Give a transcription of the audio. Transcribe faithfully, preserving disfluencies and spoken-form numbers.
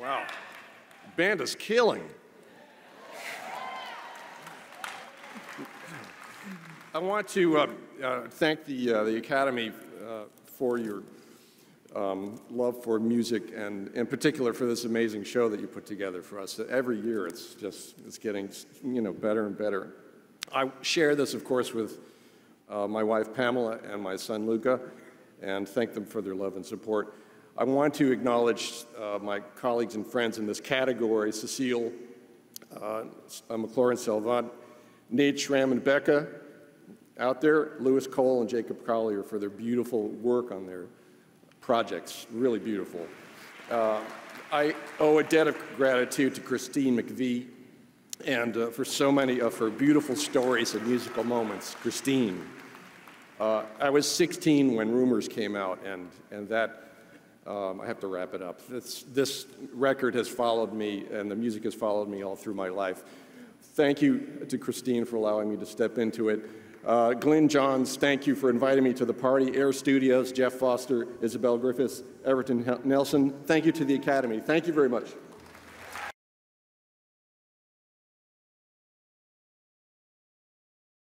Wow. Band is killing. I want to uh, uh, thank the, uh, the Academy uh, for your um, love for music, and in particular for this amazing show that you put together for us. Every year it's just, it's getting, you know, better and better. I share this, of course, with uh, my wife Pamela and my son Luca, and thank them for their love and support. I want to acknowledge uh, my colleagues and friends in this category, Cecile uh, McLaurin Salvant, Nate Schramm and Becca, out there, Louis Cole and Jacob Collier, for their beautiful work on their projects, really beautiful. Uh, I owe a debt of gratitude to Christine McVie and uh, for so many of her beautiful stories and musical moments. Christine, uh, I was sixteen when Rumors came out, and, and that, um, I have to wrap it up. This, this record has followed me, and the music has followed me all through my life. Thank you to Christine for allowing me to step into it. Uh, Glenn Johns, thank you for inviting me to the party. Air Studios, Jeff Foster, Isabel Griffiths, Everton Nelson, thank you to the Academy. Thank you very much.